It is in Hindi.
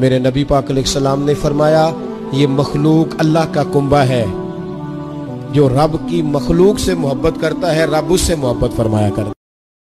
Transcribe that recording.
मेरे नबी पाक अलैहिस्सलाम ने फरमाया, ये मखलूक अल्लाह का कुंबा है। जो रब की मखलूक से मोहब्बत करता है, रब उससे मोहब्बत फरमाया करता है।